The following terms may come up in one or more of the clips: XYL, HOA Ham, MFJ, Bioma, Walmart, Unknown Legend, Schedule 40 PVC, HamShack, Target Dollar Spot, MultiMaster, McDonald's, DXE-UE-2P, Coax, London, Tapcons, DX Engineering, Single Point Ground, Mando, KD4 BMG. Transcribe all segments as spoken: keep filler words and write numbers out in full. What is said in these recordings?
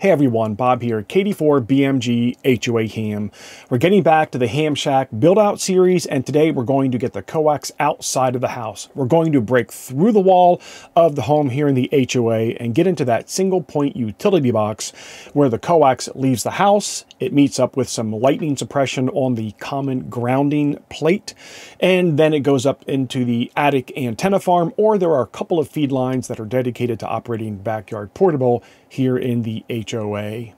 Hey everyone, Bob here, K D four B M G H O A Ham. We're getting back to the Ham Shack build out series, and today we're going to get the coax outside of the house. We're going to break through the wall of the home here in the H O A and get into that single point utility box where the coax leaves the house. It meets up with some lightning suppression on the common grounding plate, and then it goes up into the attic antenna farm, or there are a couple of feed lines that are dedicated to operating backyard portable here in the H O A. H O A.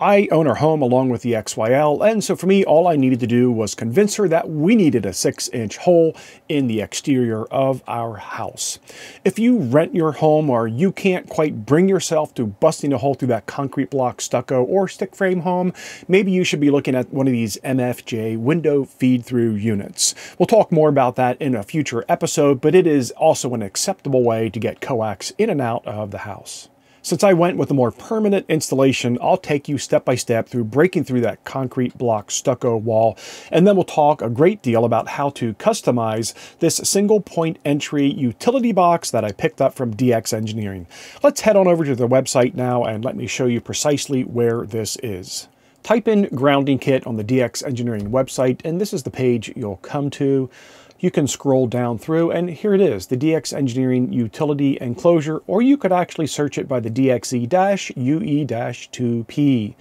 I own her home along with the X Y L, and so for me, all I needed to do was convince her that we needed a six inch hole in the exterior of our house. If you rent your home or you can't quite bring yourself to busting a hole through that concrete block, stucco, or stick frame home, maybe you should be looking at one of these M F J window feed-through units. We'll talk more about that in a future episode, but it is also an acceptable way to get coax in and out of the house. Since I went with a more permanent installation, I'll take you step by step through breaking through that concrete block stucco wall, and then we'll talk a great deal about how to customize this single point entry utility box that I picked up from D X Engineering. Let's head on over to their website now and let me show you precisely where this is. Type in grounding kit on the D X Engineering website, and this is the page you'll come to. You can scroll down through, and here it is, the D X Engineering Utility Enclosure, or you could actually search it by the D X E U E two P.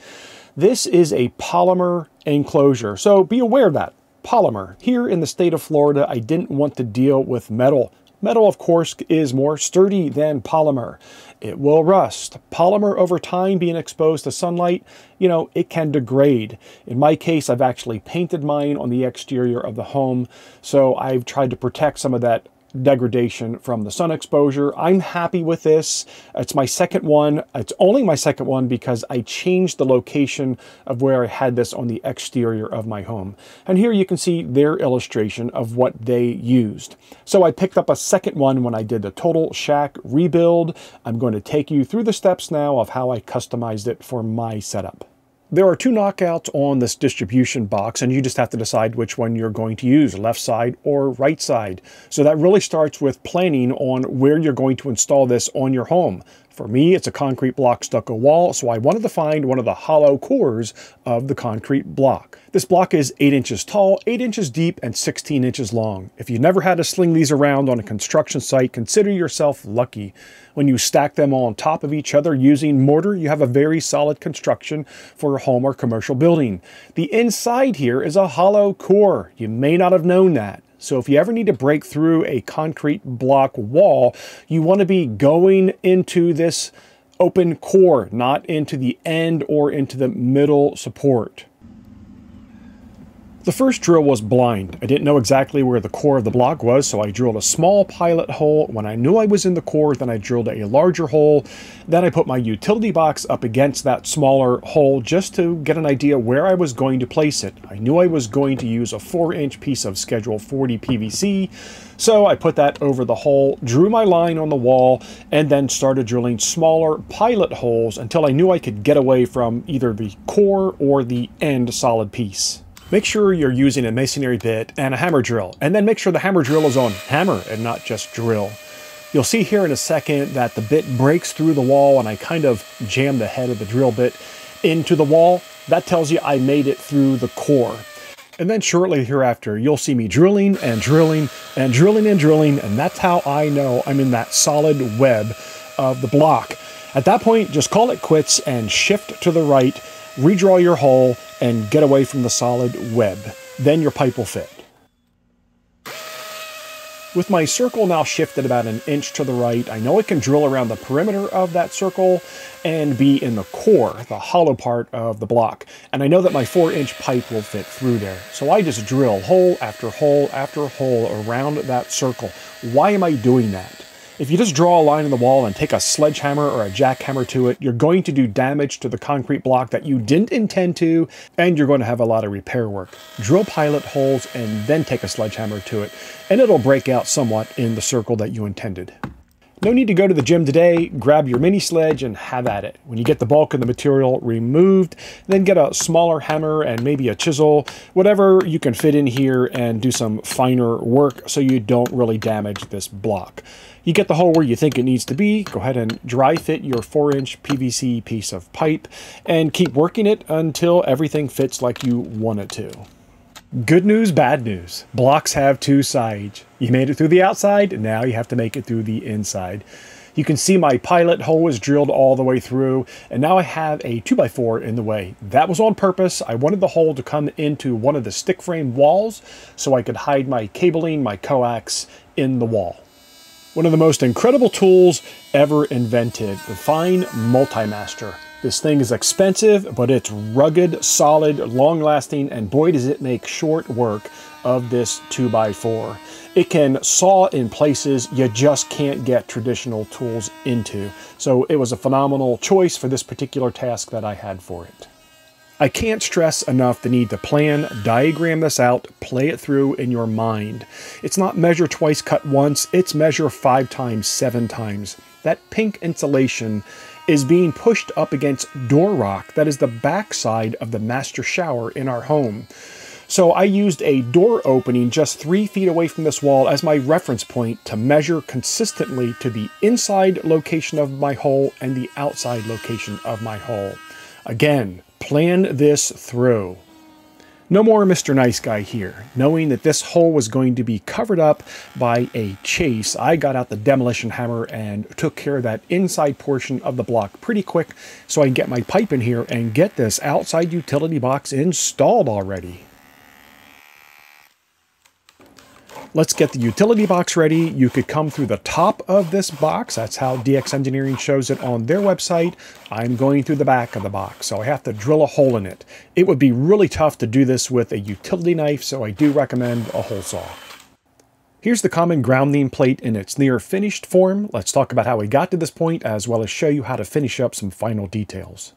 This is a polymer enclosure, so be aware of that, polymer. Here in the state of Florida, I didn't want to deal with metal. Metal, of course, is more sturdy than polymer. It will rust. Polymer over time being exposed to sunlight, you know, it can degrade. In my case, I've actually painted mine on the exterior of the home, so I've tried to protect some of that degradation from the sun exposure. I'm happy with this. It's my second one. It's only my second one because I changed the location of where I had this on the exterior of my home. And here you can see their illustration of what they used. So I picked up a second one when I did the total shack rebuild. I'm going to take you through the steps now of how I customized it for my setup. There are two knockouts on this distribution box, and you just have to decide which one you're going to use, left side or right side. So that really starts with planning on where you're going to install this on your home. For me, it's a concrete block stucco wall, so I wanted to find one of the hollow cores of the concrete block. This block is eight inches tall, eight inches deep, and sixteen inches long. If you never had to sling these around on a construction site, consider yourself lucky. When you stack them on top of each other using mortar, you have a very solid construction for a home or commercial building. The inside here is a hollow core. You may not have known that. So if you ever need to break through a concrete block wall, you want to be going into this open core, not into the end or into the middle support. The first drill was blind. I didn't know exactly where the core of the block was, so I drilled a small pilot hole. When I knew I was in the core, then I drilled a larger hole. Then I put my utility box up against that smaller hole just to get an idea where I was going to place it. I knew I was going to use a four inch piece of Schedule forty P V C, so I put that over the hole, drew my line on the wall, and then started drilling smaller pilot holes until I knew I could get away from either the core or the end solid piece. Make sure you're using a masonry bit and a hammer drill, and then make sure the hammer drill is on hammer and not just drill. You'll see here in a second that the bit breaks through the wall, and I kind of jammed the head of the drill bit into the wall. That tells you I made it through the core. And then shortly hereafter, you'll see me drilling and drilling and drilling and drilling, and that's how I know I'm in that solid web of the block. At that point, just call it quits and shift to the right, redraw your hole, and get away from the solid web. Then your pipe will fit. With my circle now shifted about an inch to the right, I know I can drill around the perimeter of that circle and be in the core, the hollow part of the block. And I know that my four inch pipe will fit through there. So I just drill hole after hole after hole around that circle. Why am I doing that? If you just draw a line in the wall and take a sledgehammer or a jackhammer to it, you're going to do damage to the concrete block that you didn't intend to, and you're going to have a lot of repair work. Drill pilot holes and then take a sledgehammer to it, and it'll break out somewhat in the circle that you intended. No need to go to the gym today, grab your mini sledge and have at it. When you get the bulk of the material removed, then get a smaller hammer and maybe a chisel, whatever you can fit in here, and do some finer work so you don't really damage this block. You get the hole where you think it needs to be, go ahead and dry fit your four inch P V C piece of pipe, and keep working it until everything fits like you want it to. Good news, bad news. Blocks have two sides. You made it through the outside, now you have to make it through the inside. You can see my pilot hole was drilled all the way through, and now I have a two by four in the way. That was on purpose. I wanted the hole to come into one of the stick frame walls so I could hide my cabling, my coax, in the wall. One of the most incredible tools ever invented, the fine MultiMaster. This thing is expensive, but it's rugged, solid, long-lasting, and boy does it make short work of this two by four. It can saw in places you just can't get traditional tools into, so it was a phenomenal choice for this particular task that I had for it. I can't stress enough the need to plan, diagram this out, play it through in your mind. It's not measure twice, cut once, it's measure five times, seven times. That pink insulation is being pushed up against door rock that is the backside of the master shower in our home. So I used a door opening just three feet away from this wall as my reference point to measure consistently to the inside location of my hole and the outside location of my hole. Again, plan this through. No more Mister Nice Guy here. Knowing that this hole was going to be covered up by a chase, I got out the demolition hammer and took care of that inside portion of the block pretty quick so I can get my pipe in here and get this outside utility box installed already. Let's get the utility box ready. You could come through the top of this box. That's how D X Engineering shows it on their website. I'm going through the back of the box, so I have to drill a hole in it. It would be really tough to do this with a utility knife, so I do recommend a hole saw. Here's the common grounding plate in its near finished form. Let's talk about how we got to this point, as well as show you how to finish up some final details.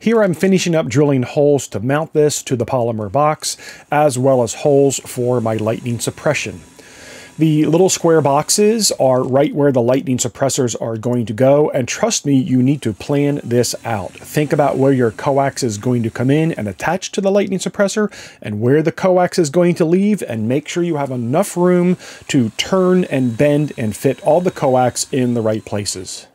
Here I'm finishing up drilling holes to mount this to the polymer box, as well as holes for my lightning suppression. The little square boxes are right where the lightning suppressors are going to go, and trust me, you need to plan this out. Think about where your coax is going to come in and attach to the lightning suppressor, and where the coax is going to leave, and make sure you have enough room to turn and bend and fit all the coax in the right places.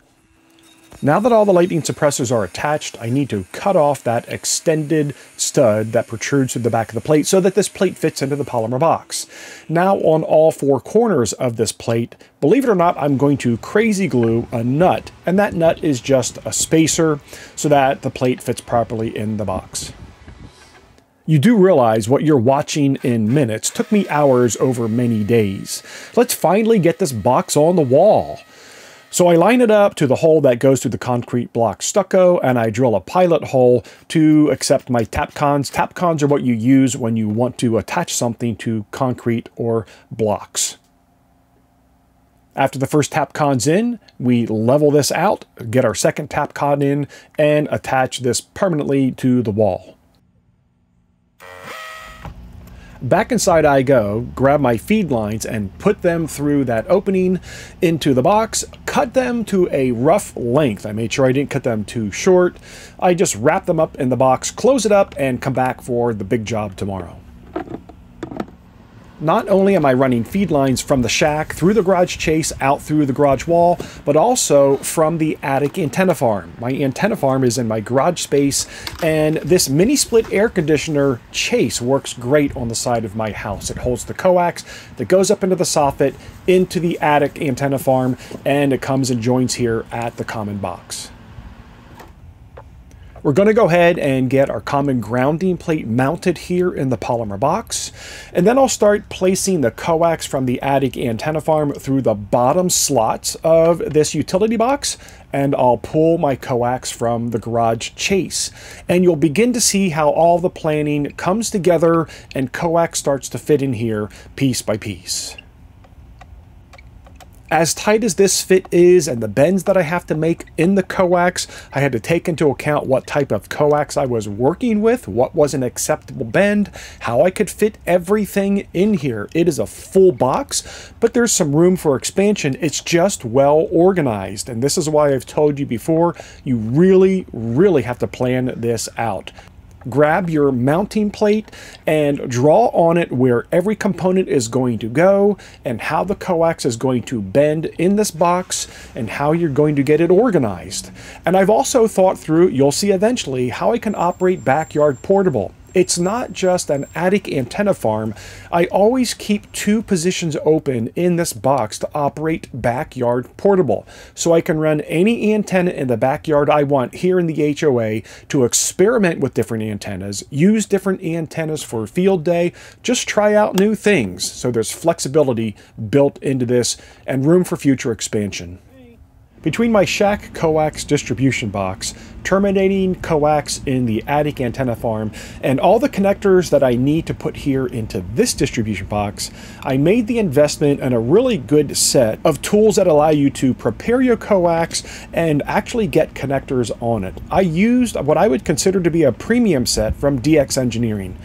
Now that all the lightning suppressors are attached, I need to cut off that extended stud that protrudes through the back of the plate so that this plate fits into the polymer box. Now on all four corners of this plate, believe it or not, I'm going to crazy glue a nut, and that nut is just a spacer so that the plate fits properly in the box. You do realize what you're watching in minutes took me hours over many days. Let's finally get this box on the wall. So I line it up to the hole that goes through the concrete block stucco, and I drill a pilot hole to accept my Tapcons. Tapcons are what you use when you want to attach something to concrete or blocks. After the first Tapcon's in, we level this out, get our second Tapcon in, and attach this permanently to the wall. Back inside I go, grab my feed lines and put them through that opening into the box, cut them to a rough length. I made sure I didn't cut them too short. I just wrap them up in the box, close it up, and come back for the big job tomorrow. Not only am I running feed lines from the shack through the garage chase out through the garage wall, but also from the attic antenna farm. My antenna farm is in my garage space, and this mini split air conditioner chase works great on the side of my house. It holds the coax that goes up into the soffit, into the attic antenna farm, and it comes and joins here at the common box. We're going to go ahead and get our common grounding plate mounted here in the polymer box, and then I'll start placing the coax from the attic antenna farm through the bottom slots of this utility box, and I'll pull my coax from the garage chase. And you'll begin to see how all the planning comes together and coax starts to fit in here piece by piece. As tight as this fit is and the bends that I have to make in the coax, I had to take into account what type of coax I was working with, what was an acceptable bend, how I could fit everything in here. It is a full box, but there's some room for expansion. It's just well organized. And this is why I've told you before, you really, really have to plan this out. Grab your mounting plate and draw on it where every component is going to go and how the coax is going to bend in this box and how you're going to get it organized. And I've also thought through, you'll see eventually, how I can operate Backyard Portable. It's not just an attic antenna farm. I always keep two positions open in this box to operate Backyard Portable. So I can run any antenna in the backyard I want here in the H O A to experiment with different antennas, use different antennas for field day, just try out new things. So there's flexibility built into this and room for future expansion. Between my shack coax distribution box, terminating coax in the attic antenna farm, and all the connectors that I need to put here into this distribution box, I made the investment in a really good set of tools that allow you to prepare your coax and actually get connectors on it. I used what I would consider to be a premium set from D X Engineering.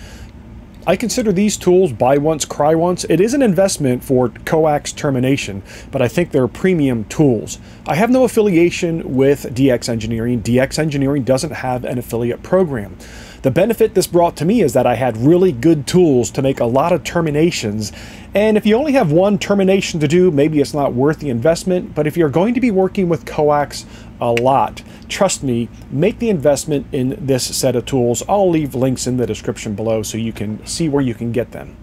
I consider these tools buy once, cry once. It is an investment for coax termination, but I think they're premium tools. I have no affiliation with D X Engineering. D X Engineering doesn't have an affiliate program. The benefit this brought to me is that I had really good tools to make a lot of terminations. And if you only have one termination to do, maybe it's not worth the investment. But if you're going to be working with coax a lot, trust me, make the investment in this set of tools. I'll leave links in the description below so you can see where you can get them.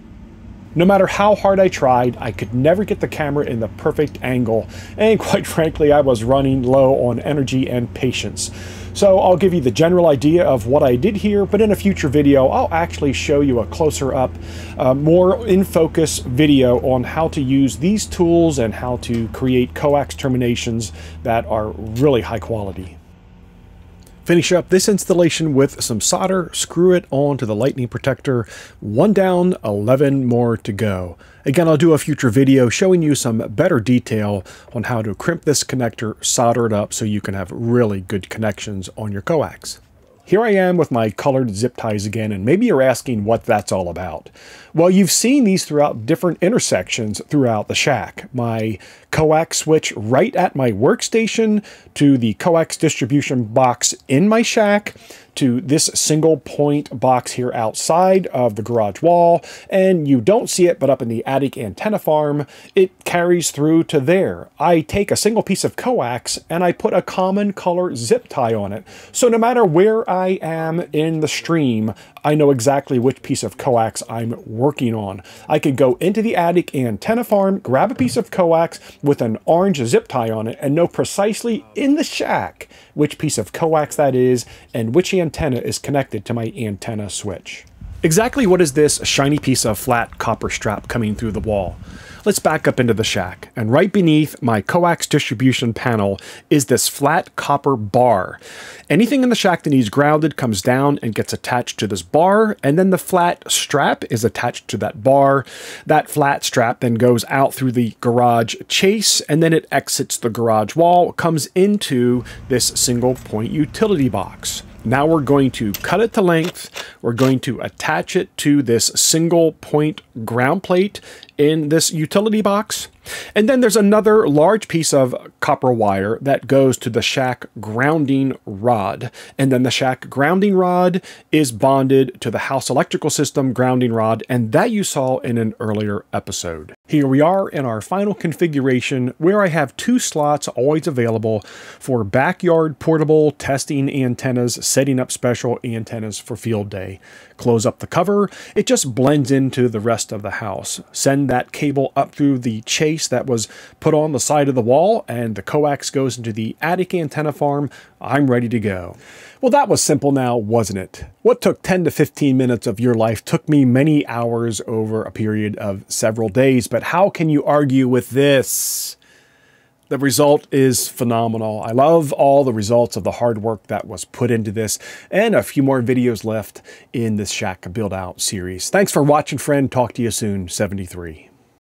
No matter how hard I tried, I could never get the camera in the perfect angle. And quite frankly, I was running low on energy and patience. So I'll give you the general idea of what I did here, but in a future video, I'll actually show you a closer up, uh, more in focus video on how to use these tools and how to create coax terminations that are really high quality. Finish up this installation with some solder, screw it onto the lightning protector, one down, eleven more to go. Again, I'll do a future video showing you some better detail on how to crimp this connector, solder it up so you can have really good connections on your coax. Here I am with my colored zip ties again, and maybe you're asking what that's all about. Well, you've seen these throughout different intersections throughout the shack. My coax switch right at my workstation, to the coax distribution box in my shack, to this single point box here outside of the garage wall, and you don't see it, but up in the attic antenna farm, it carries through to there. I take a single piece of coax and I put a common color zip tie on it. So no matter where I am in the stream, I know exactly which piece of coax I'm working on. I could go into the attic antenna farm, grab a piece of coax with an orange zip tie on it, and know precisely in the shack which piece of coax that is and which antenna is connected to my antenna switch. Exactly what is this shiny piece of flat copper strap coming through the wall? Let's back up into the shack, and right beneath my coax distribution panel is this flat copper bar. Anything in the shack that needs grounded comes down and gets attached to this bar, and then the flat strap is attached to that bar. That flat strap then goes out through the garage chase, and then it exits the garage wall, comes into this single point utility box. Now we're going to cut it to length. We're going to attach it to this single point ground plate in this utility box. And then there's another large piece of copper wire that goes to the shack grounding rod. And then the shack grounding rod is bonded to the house electrical system grounding rod, and that you saw in an earlier episode. Here we are in our final configuration where I have two slots always available for backyard portable testing antennas, setting up special antennas for field day. Close up the cover. It just blends into the rest of the house. Send that cable up through the chase that was put on the side of the wall, and the coax goes into the attic antenna farm. I'm ready to go. Well, that was simple now, wasn't it? What took ten to fifteen minutes of your life took me many hours over a period of several days, but how can you argue with this? The result is phenomenal. I love all the results of the hard work that was put into this, and a few more videos left in this shack build out series. Thanks for watching, friend. Talk to you soon. seventy-three.